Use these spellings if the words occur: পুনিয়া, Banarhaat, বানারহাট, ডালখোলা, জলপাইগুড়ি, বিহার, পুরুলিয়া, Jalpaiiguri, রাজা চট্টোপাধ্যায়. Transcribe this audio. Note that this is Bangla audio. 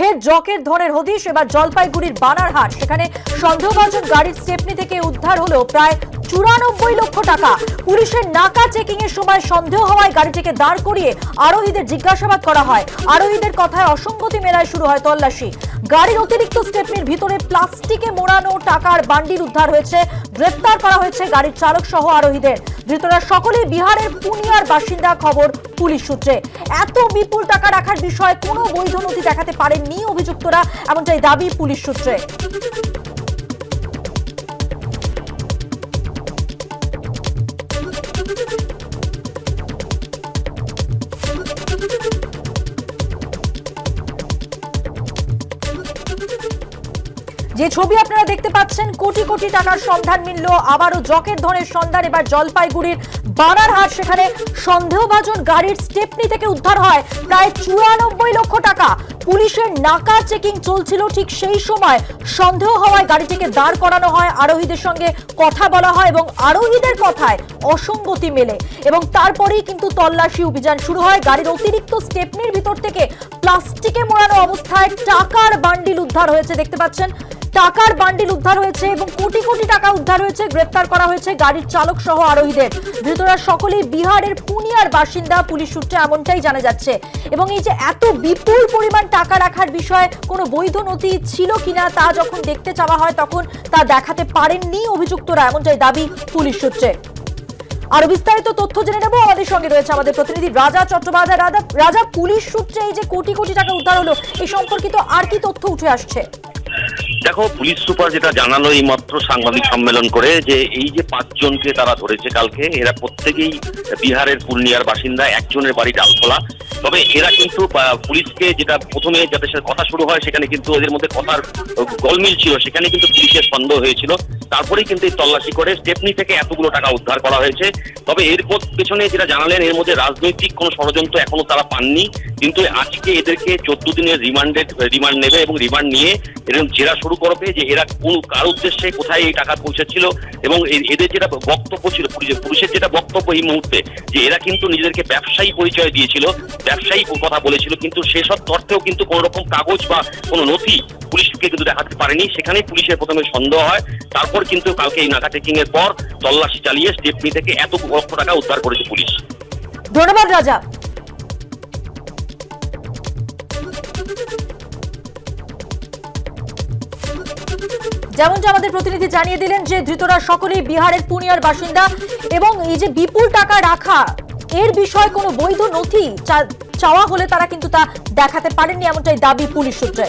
फिर जॉकेर धोनेर हदिश एबार जलपाईगुड़ीर बानारहाट सेखाने सन्देहभाजन गाड़ीर स्टेपनी थेके उद्धार हलो प्राय ৯৪ লক্ষ টাকা। পুলিশের নাকা চেকিং এর সময় সন্দেহ হওয়ায় গাড়িটিকে দাঁড় করিয়ে আরোহীদের জিজ্ঞাসাবাদ করা হয়। আরোহীদের কথায় অসঙ্গতি মেলায় শুরু হয় তল্লাশি। গাড়ির অতিরিক্ত স্টেপনির ভিতরে প্লাস্টিকে মোড়ানো টাকার বান্ডিল উদ্ধার হয়েছে। গ্রেফতার করা হয়েছে গাড়ির চালক সহ আরোহীদের। ধৃতরা সকলেই বিহারের পুনিয়ার বাসিন্দা, খবর পুলিশ সূত্রে। এত বিপুল টাকা রাখার বিষয়ে কোনো বৈধ নথি দেখাতে পারেননি অভিযুক্তরা, এমনটাই দাবি পুলিশ সূত্রে। যে ছবি আপনারা দেখতে পাচ্ছেন, কোটি কোটি টাকার সন্ধান মিলল। আবারও জকের ধনের সন্ধান, এবার জলপাইগুড়ির বানারহাট। সেখানে সন্দেহভাজন গাড়ির স্টেপনি থেকে উদ্ধার হয় প্রায় ৯৪ লক্ষ টাকা। পুলিশের নাকা চেকিং চলছিল, ঠিক সেই সময় সন্দেহ হওয়ায় গাড়িটিকে দাঁড় করানো হয়, আরোহীদের সঙ্গে কথা বলা হয় এবং আরোহীদের কথায় অসঙ্গতি মেলে এবং তারপরেই কিন্তু তল্লাশি অভিযান শুরু হয়। গাড়ির অতিরিক্ত স্টেপনির ভিতর থেকে প্লাস্টিকে মোড়ানো অবস্থায় টাকার বান্ডিল উদ্ধার হয়েছে। দেখতে পাচ্ছেন টাকার বান্ডিল উদ্ধার হয়েছে এবং কোটি কোটি টাকা উদ্ধার হয়েছে। গ্রেফতার করা হয়েছে গাড়ির চালক সহ আরোহীদের। ধৃতরা সকলেই বিহারের পুনিয়ার বাসিন্দা, পুলিশ সূত্রে এমনটাই জানা যাচ্ছে। এবং এই যে এত বিপুল পরিমাণ টাকা রাখার বিষয়ে কোনো বৈধ নথি ছিল কিনা তা যখন দেখতে চাওয়া হয় তখন তা দেখাতে পারেননি অভিযুক্তরা, এমনটাই দাবি পুলিশ সূত্রে। আরো বিস্তারিত তথ্য জেনে নেব, আমাদের সঙ্গে রয়েছে আমাদের প্রতিনিধি রাজা চট্টোপাধ্যায়। রাজা, পুলিশ সূত্রে এই যে কোটি কোটি টাকা উদ্ধার হলো, এই সম্পর্কিত আর কি তথ্য উঠে আসছে? দেখো, পুলিশ সুপার যেটা জানালো এই মাত্র সাংবাদিক সম্মেলন করে, যে এই যে ৫ জনকে তারা ধরেছে কালকে, এরা প্রত্যেকেই বিহারের পুরুলিয়ার বাসিন্দা। একজনের বাড়ি ডালখোলা। তবে এরা কিন্তু পুলিশকে, যেটা প্রথমে যাদের সাথে কথা শুরু হয় সেখানে কিন্তু এদের মধ্যে কথার গোলমিল ছিল, সেখানে কিন্তু পুলিশের সন্দেহ হয়েছিল। তারপরেই কিন্তু এই তল্লাশি করে স্টেপনি থেকে এতগুলো টাকা উদ্ধার করা হয়েছে। তবে এর পেছনে যেটা জানালেন, এর মধ্যে রাজনৈতিক কোনো ষড়যন্ত্র এখনো তারা পাননি। কিন্তু আজকে এদেরকে 14 দিনের রিমান্ড নেবে এবং রিমান্ড নিয়ে এরকম জেরা শুরু করবে যে এরা কার উদ্দেশ্যে কোথায় এই টাকা পৌঁছাচ্ছিল। এবং এদের যেটা বক্তব্য ছিল, পুলিশের যেটা বক্তব্য এই মুহূর্তে, যে এরা কিন্তু নিজেদেরকে ব্যবসায়ী পরিচয় দিয়েছিল, ব্যবসায়ী কথা বলেছিল, কিন্তু সেসব তথ্যেও কিন্তু কোনো রকম কাগজ বা কোনো নথি পুলিশকে কিন্তু দেখাতে পারেনি। সেখানে পুলিশের প্রথমে সন্দেহ হয়, তারপর কিন্তু কালকে এই নাকা চেকিং এর পর তল্লাশি চালিয়ে স্টেপনি থেকে এত লক্ষ টাকা উদ্ধার করেছে পুলিশ। ধন্যবাদ রাজা। যেমনটা আমাদের প্রতিনিধি জানিয়ে দিলেন যে ধৃতরা সকলেই বিহারের পুনিয়ার বাসিন্দা এবং এই যে বিপুল টাকা রাখা, এর বিষয়ে কোনো বৈধ নথি চাওয়া হলে তারা কিন্তু তা দেখাতে পারেননি, এমনটাই দাবি পুলিশ সূত্রে।